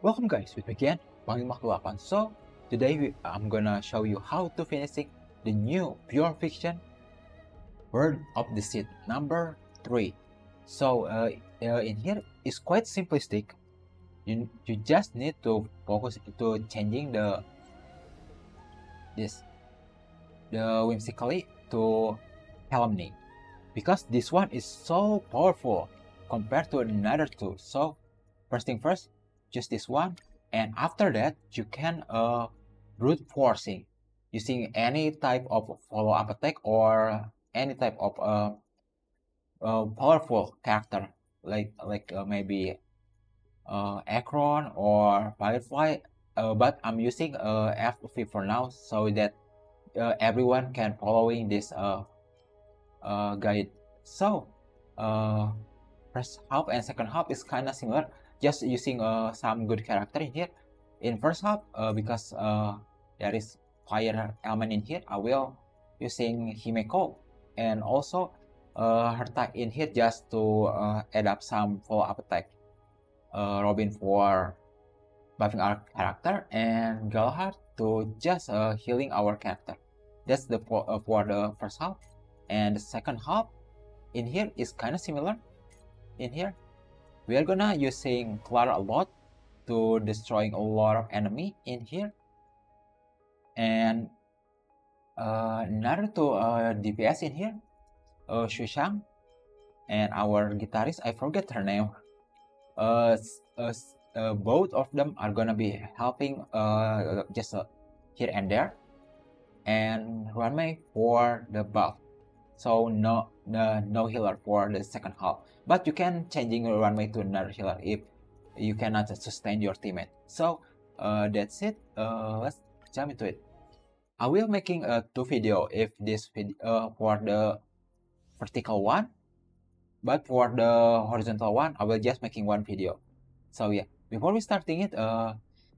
Welcome guys, with me again, Panglima Kegelapan. So, today I'm gonna show you how to finishing the new Pure Fiction Words of Deceit number 3. So, in here, it's quite simplistic. You just need to focus to changing the whimsically to calumny, because this one is so powerful compared to another two. So first thing first, just this one, and after that you can brute forcing using any type of follow-up attack or any type of powerful character like maybe Akron or Firefly, but I'm using FP for now so that everyone can following this guide. So first half and second half is kind of similar, just using some good character in here. In first half, because there is fire element in here, I will using Himeko and also Herta in here just to add up some follow-up attack. Robin for buffing our character, and Galahad to just healing our character. That's the for the first half. And the second half in here is kind of similar. In here we are gonna using Clara a lot to destroying a lot of enemy in here, and another to DPS in here, Shushang, and our guitarist, I forget her name. Both of them are gonna be helping just here and there, and Ruan Mei for the buff. So no healer for the second half, but you can changing Ruan Mei to another healer if you cannot sustain your teammate. So that's it. Let's jump into it. I will making a 2 video if this video for the vertical one, but for the horizontal one I will just making 1 video. So yeah, before we starting it,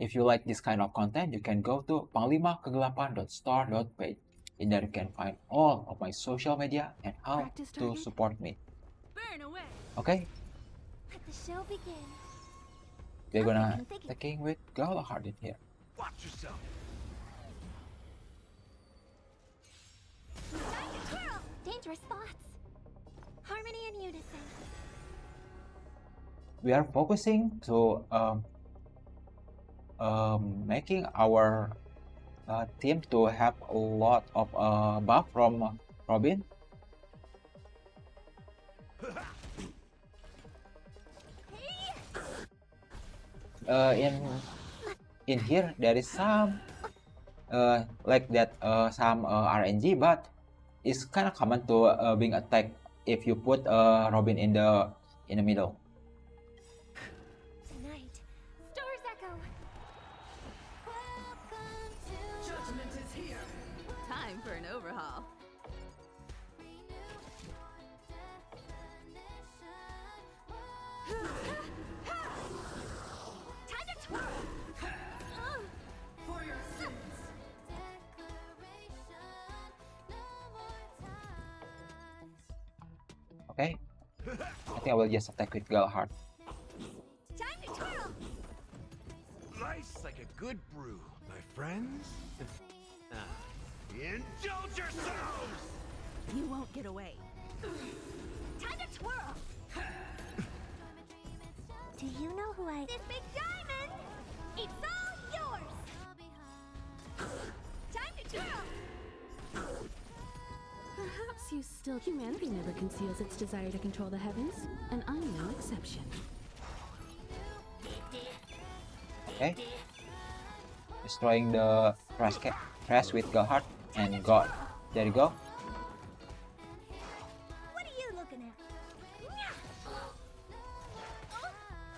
if you like this kind of content, you can go to panglimakegelapan.store.page. In there you can find all of my social media and how to support me. Okay, they're gonna attacking with Galahad in here. Watch yourself. Dangerous thoughts. Harmony and unison. We are focusing to making our team to have a lot of buff from Robin. In here there is some like that some RNG, but it's kind of common to being attacked if you put Robin in the middle. Tonight, stars echo. Welcome to judgment is here. Time for an overhaul. Okay, I think I will just attack with Galahad. Life's like a good brew, my friends. Indulge yourselves. You won't get away. Time to twirl. Do you know who I? This big diamond. It's all yours. Time to twirl. Perhaps you still. Humanity never conceals its desire to control the heavens, and I'm no exception. Okay. Destroying the trash with Galahad and God. There you go. What are you looking at?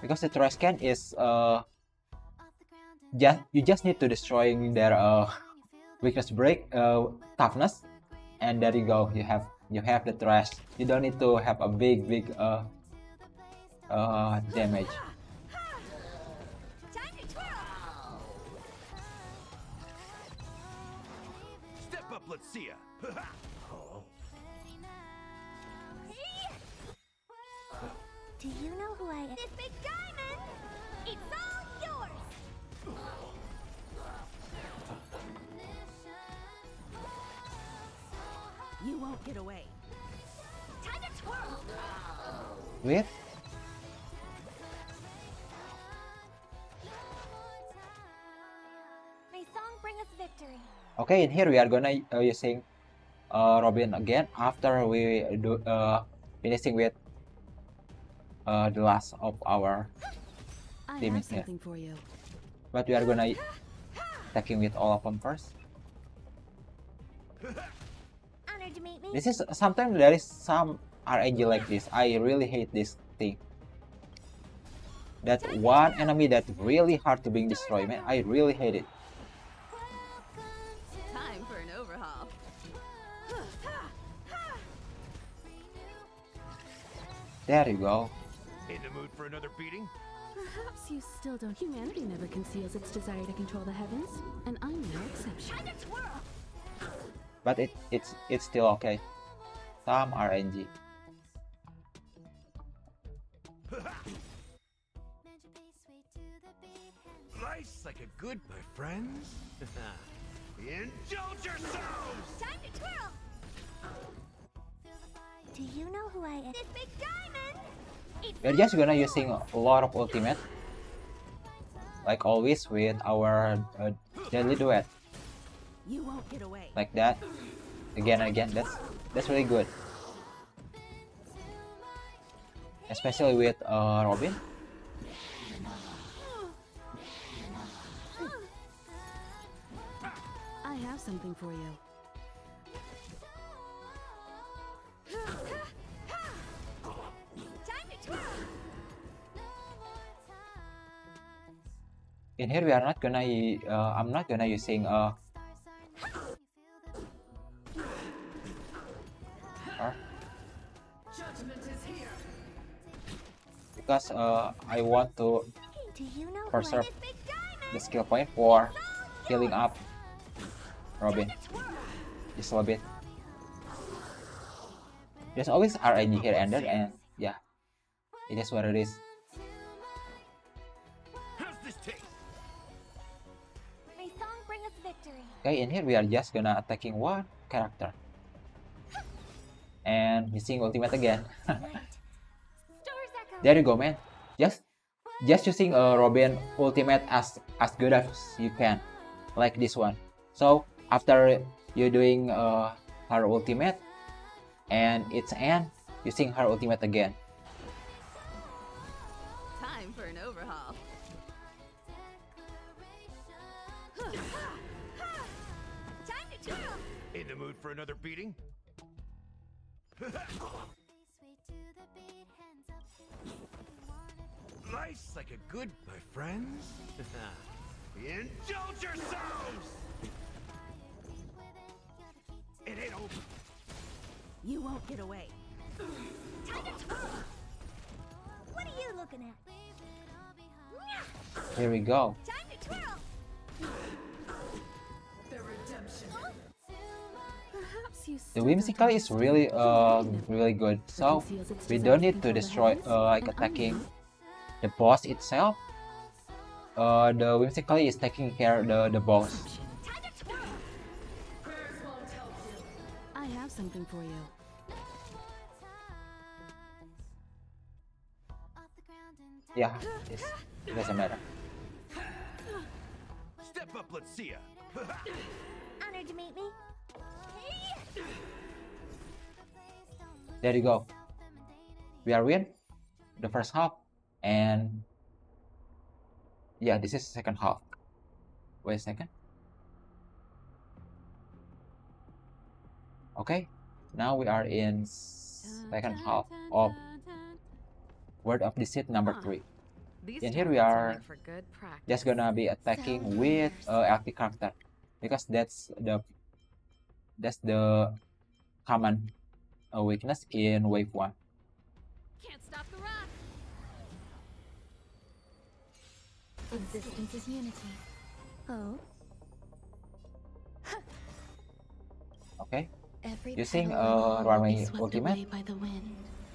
Because the Trescan is you just need to destroying their weakness break toughness, and there you go. You have the trash. You don't need to have a big damage. Step up, let's see ya. Do you know who I am? This big diamond. It's all yours. With okay, in here we are gonna using Robin again after we do finishing with the last of our team in here. But we are gonna attacking with all of them first. This is sometimes there is some RNG like this. I really hate this thing. That one enemy that's really hard to being destroyed, man. I really hate it. Time for an overhaul. There you go. In the mood for another beating? Perhaps you still don't. Humanity never conceals its desire to control the heavens, and I'm no exception. But it's still okay. Some RNG. Life's like a good, my friends. Indulge yourselves. Time to twirl. Do you know who I am? This big diamond. We're just gonna using a lot of ultimate, like always with our deadly duet. You won't get away. Like that, again and again. That's really good, especially with Robin. I have something for you. In here we are not gonna. I'm not gonna using because I want to preserve the skill point for healing up Robin just a little bit. There's always RNG here and there, and yeah, it is what it is. Okay, in here we are just gonna attacking one character and missing ultimate again. There you go, man. Just using a Robin ultimate as good as you can, like this one. So after you doing her ultimate, and it's end using her ultimate again. Time for an overhaul. Time to twirl. In the mood for another beating? Life's like a good, my friends. Indulge yourselves. It ain't over. You won't get away. What are you looking at? Here we go. Time to twirl. The redemption. The whimsical is really really good, so we don't need to destroy like attacking the boss itself. The whimsical is taking care of the boss. I have something for you. Yeah, it doesn't matter. Step up, let's see ya. Honored to meet me. There you go. We are win the first half, and yeah, this is second half. Wait a second. Okay, now we are in second half of Words of Deceit number 3. In here we are just gonna be attacking with LT character, because that's the common weakness in wave 1. Can't stop the rock. Existence is unity. Oh. Okay. Using Ruan Mei ultimate,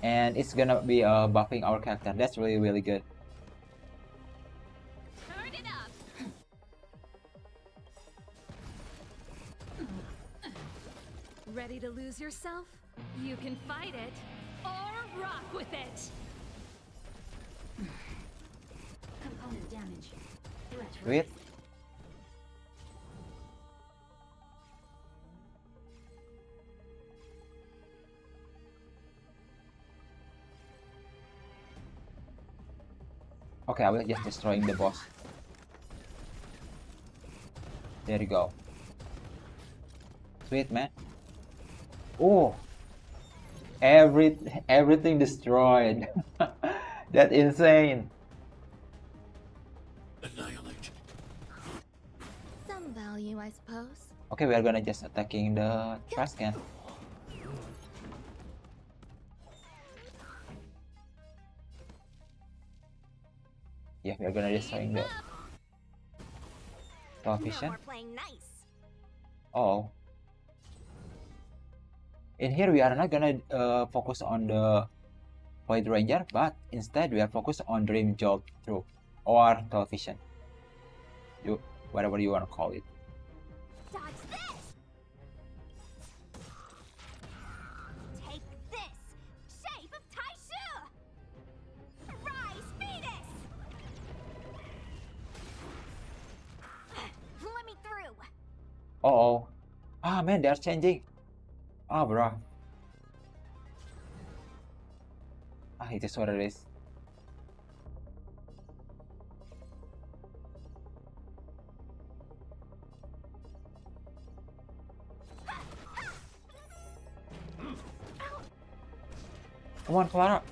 and it's gonna be buffing our character. That's really really good. Ready to lose yourself? You can fight it or rock with it. Component damage. Wait. Okay, I will just destroying the boss. There you go. Sweet, man. Oh, everything destroyed. That's insane. Annihilate. Some value, I suppose. Okay, we are gonna just attacking the Trescan. Yeah, we are gonna destroying the Vision. Oh. In here we are not gonna focus on the Void Ranger, but instead we are focused on Dream Jolt Through or Tunnel Vision. You whatever you wanna call it. Dodge this. Take this. Shape of Tai Shu. Rise Venus. Let me through. Oh. Ah, man, they're changing. Ah, bro. Ah, it is what it is. Come on, Clara.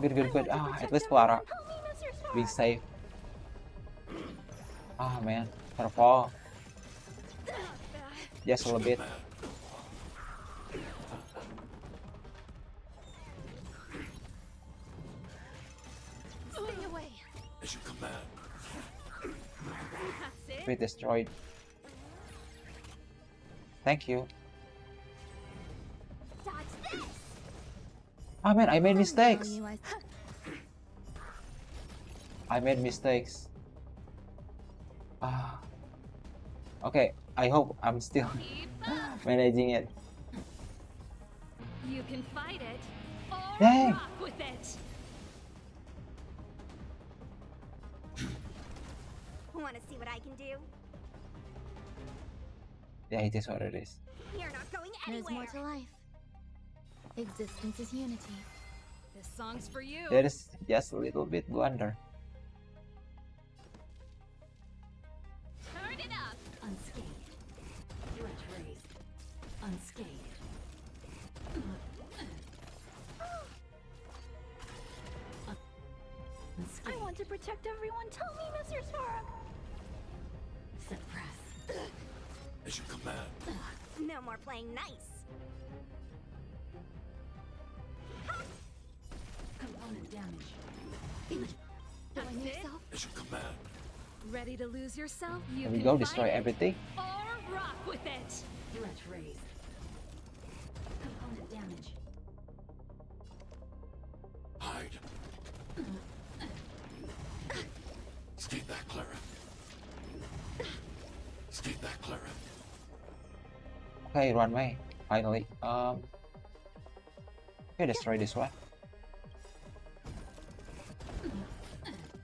Good. Ah, at least Clara being safe. Ah, man. Her fall. Just a little bit. Destroyed. Thank you. Ah, man, I made mistakes. Ah. Okay, I hope I'm still managing it. You can fight it or dang. Rock with it. Want to see what I can do? Yeah, it is what it is. You're not going anywhere. There's more to life. Existence is unity. This song's for you. There is just a little bit blunder. Turn it up. Unscathed. Threat raised. Unscathed. Unscathed. I want to protect everyone. Tell me, Mr. Sparrow. Suppress. As you command. No more playing nice. Component damage. Doing yourself. As you command. Ready to lose yourself? You there we go. Destroy everything. Or rock with it. Threat raised. Component damage. Hide. Stay back, Clara. Okay, Ruan Mei. Finally. Okay, destroy this one.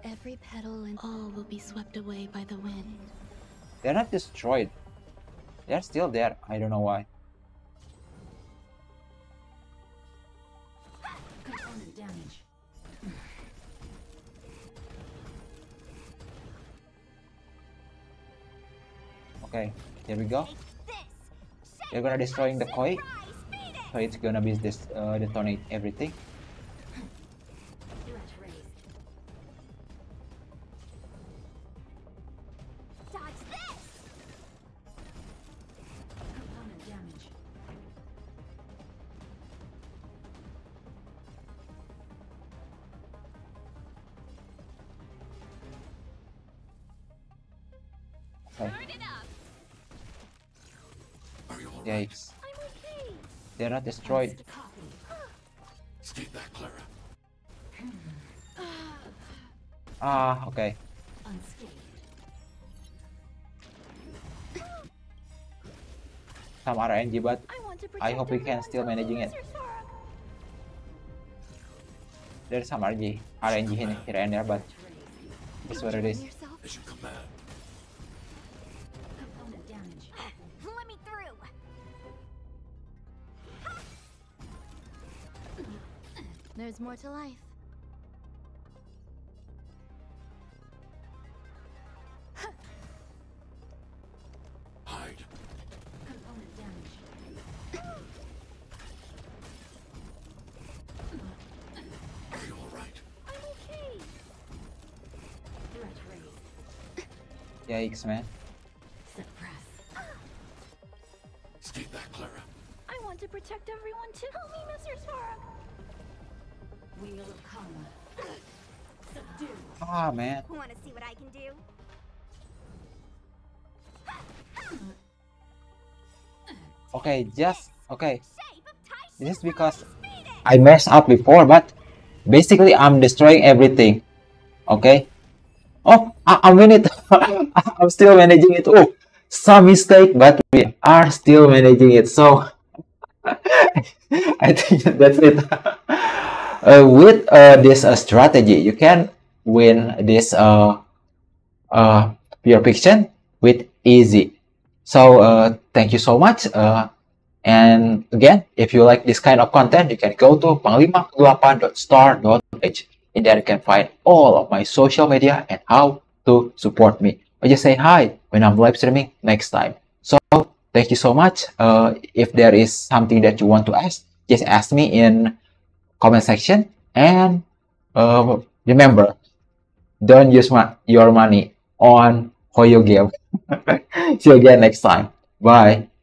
Every petal and all will be swept away by the wind. They're not destroyed. They're still there. I don't know why. Component damage. Okay, there we go. They're gonna destroying the koi, so it's gonna be this detonate everything. Yikes. They're not destroyed. Stay back, Clara. Ah, okay. Some RNG, but I hope we can still managing it. There's some RNG here and there, but that's what it is. They should come back. Let me through. There's more to life. Hide. Are you all right? I'm okay. Yikes, man. Stay back, Clara. I want to protect everyone too. Help me, Mr. Spark. Wheel of Karma. Subdue. Ah, man. Want to see what I can do? Okay, this is because I messed up before, but basically I'm destroying everything. Okay. Oh, I win it. I'm still managing it. Oh, some mistake, but we are still managing it. So I think that's it. With this strategy, you can win this Pure Fiction with easy. So thank you so much. And again, if you like this kind of content, you can go to panglimakegelapan.store.page. In there you can find all of my social media and how to support me. Or just say hi when I'm live streaming next time. So thank you so much. If there is something that you want to ask, just ask me in comment section. And remember, don't use your money on Hoyo game. See you again next time. Bye.